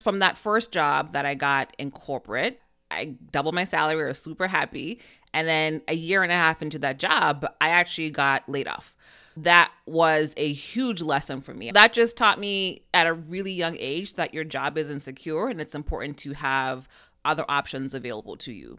From that first job that I got in corporate, I doubled my salary. I was super happy. And then a year and a half into that job, I actually got laid off. That was a huge lesson for me. That just taught me at a really young age that your job isn't secure and it's important to have other options available to you.